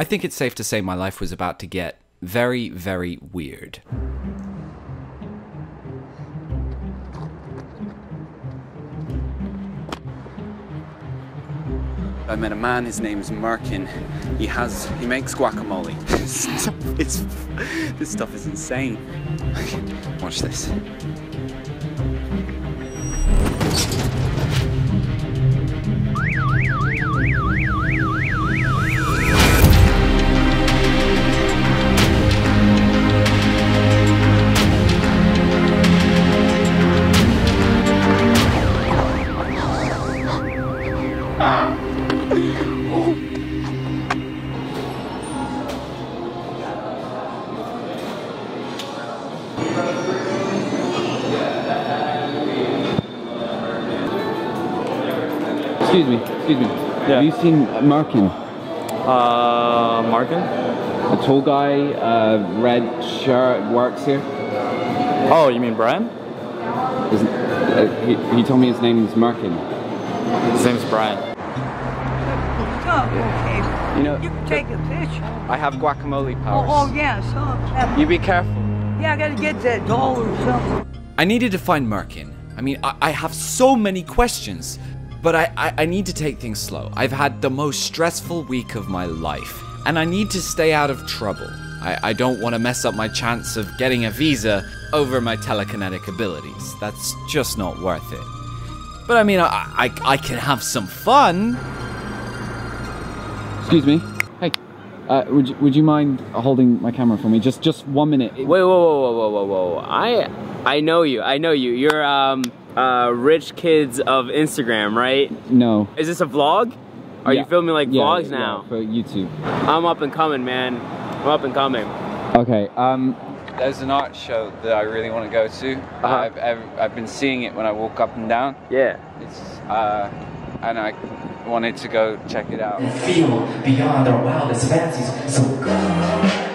I think it's safe to say my life was about to get very, very weird. I met a man, his name's Merkin. He makes guacamole. This stuff is insane. Okay, watch this. Excuse me. Yeah. Have you seen Merkin? Merkin? A tall guy, red shirt, works here. Oh, you mean Brian? He told me his name's Merkin. His name's Brian. Oh, okay. You know, you can take a picture. I have guacamole powers. Oh, yes. Yeah, so you be careful. Yeah, I gotta get that doll or something. I needed to find Merkin. I mean, I have so many questions. But I need to take things slow. I've had the most stressful week of my life, and I need to stay out of trouble. I don't want to mess up my chance of getting a visa over my telekinetic abilities. That's just not worth it. But I mean, I can have some fun. Excuse me. Hey, would you mind holding my camera for me? Just 1 minute. Wait, whoa. I know you. You're rich kids of Instagram, right? No. Is this a vlog? Are you filming like vlogs now? Yeah, for YouTube. I'm up and coming, man. I'm up and coming. Okay, there's an art show that I really want to go to. I've been seeing it when I walk up and down. Yeah. It's, and I wanted to go check it out. And feel beyond our wildest fancies, so go.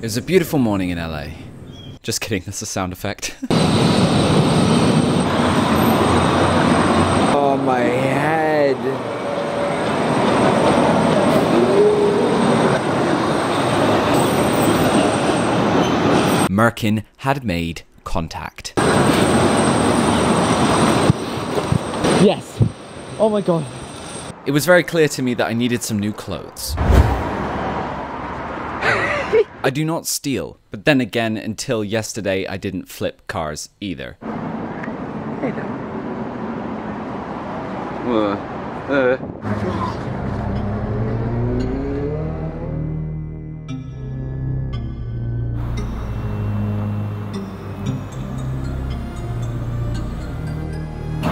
It was a beautiful morning in LA. Just kidding, that's a sound effect. Oh, my head. Merkin had made contact. Yes. Oh my god. It was very clear to me that I needed some new clothes. I do not steal, but then again, until yesterday, I didn't flip cars either. Hey there.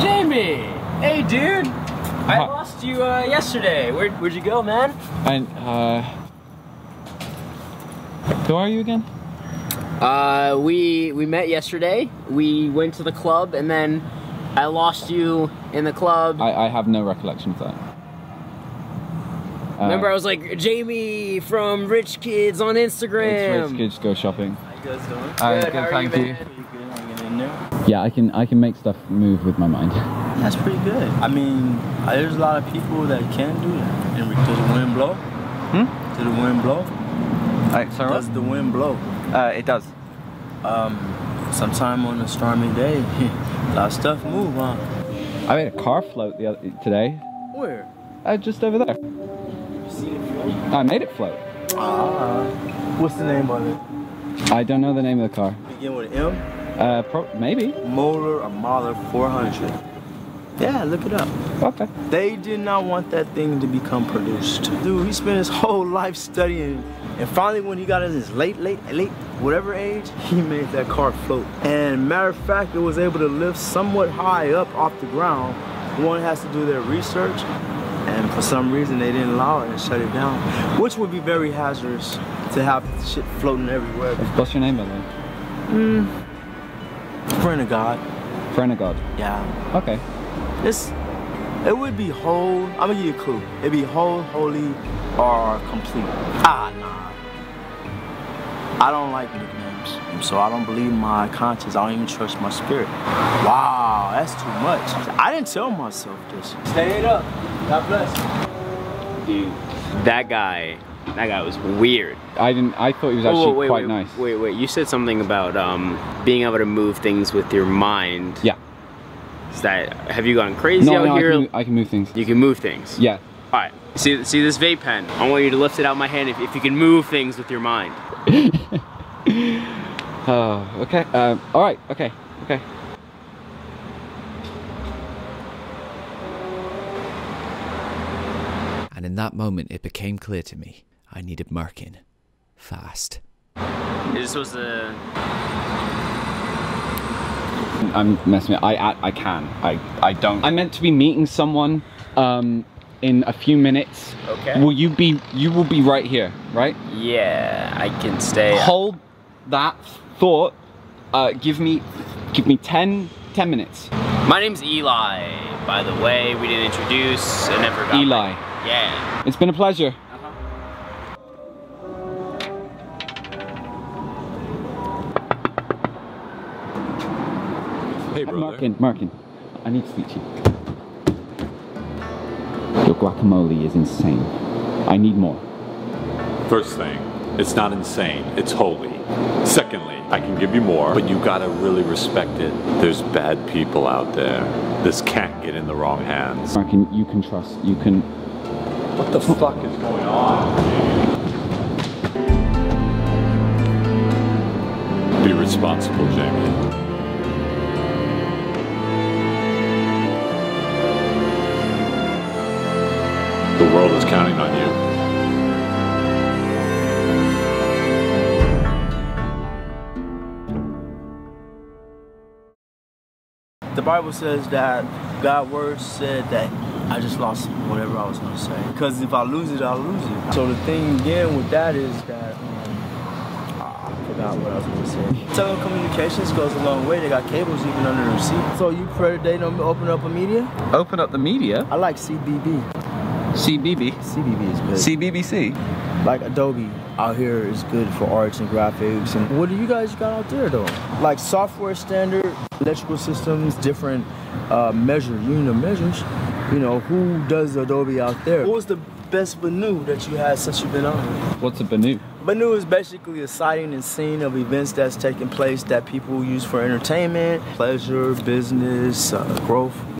Jamie! Hey, dude! I lost you yesterday. Where'd you go, man? Who are you again? We met yesterday. We went to the club, and then I lost you in the club. I have no recollection of that. Remember, I was like, Jamie from Rich Kids on Instagram. It's Rich Kids Go Shopping. How you guys doing? Good, how are you, man? You good? Hanging in there? Yeah, I can make stuff move with my mind. That's pretty good. I mean, there's a lot of people that can do that. And does the wind blow? Hmm? Does the wind blow? Sorry, does the wind blow? It does. Sometime on a stormy day, lot of stuff move, huh? I made a car float the other today. Where? Just over there. You seen it float? I made it float. What's the name of it? I don't know the name of the car. Begin with an M? Maybe. Moller or Mahler 400. Yeah, look it up. Okay. They did not want that thing to become produced. Dude, he spent his whole life studying, and finally when he got at his late, whatever age, he made that car float. And matter of fact, it was able to lift somewhat high up off the ground. One has to do their research, and for some reason they didn't allow it and shut it down, which would be very hazardous to have shit floating everywhere. What's your name, Eli? Friend of God. Friend of God? Yeah. Okay. It would be whole, I'm gonna give you a clue. It'd be whole, holy, or complete. Nah. I don't like nicknames, and so I don't believe my conscience. I don't even trust my spirit. Wow, that's too much. I didn't tell myself this. Stay it up. God bless. Dude, that guy was weird. I thought he was actually quite nice. Wait, you said something about being able to move things with your mind. Yeah. Have you gone crazy out here? I can move things. You can move things? Yeah. All right, see this vape pen? I want you to lift it out of my hand if you can move things with your mind. Oh, okay, all right, okay. And in that moment, it became clear to me, I needed Merkin, fast. This was the... I'm messing up. I meant to be meeting someone in a few minutes. Okay. You will be right here, right? Yeah, I can stay. Hold that thought. Give me 10 minutes. My name's Eli, by the way. We didn't introduce. I never got Eli. Back. Yeah. It's been a pleasure. Hey, brother. Merkin, I need to speak to you. Your guacamole is insane. I need more. First thing, it's not insane, it's holy. Secondly, I can give you more, but you gotta really respect it. There's bad people out there. This can't get in the wrong hands. Merkin, you can trust, you can... What the fuck is going on? Be responsible, Jamie. The world is counting on you. The Bible says that God's word said that I just lost whatever I was going to say. Because if I lose it, I'll lose it. So the thing again with that is that I forgot what I was going to say. Telecommunications goes a long way. They got cables even under their seat. So you pray they don't open up a media? Open up the media? I like CBB. CBBC is good. CBBC. Like Adobe out here is good for arts and graphics. And what do you guys got out there though? Like software standard, electrical systems, different unit of measures. You know, who does Adobe out there? What was the best banu that you had since you've been on? What's a banu? Banu is basically a sighting and scene of events that's taking place that people use for entertainment, pleasure, business, growth.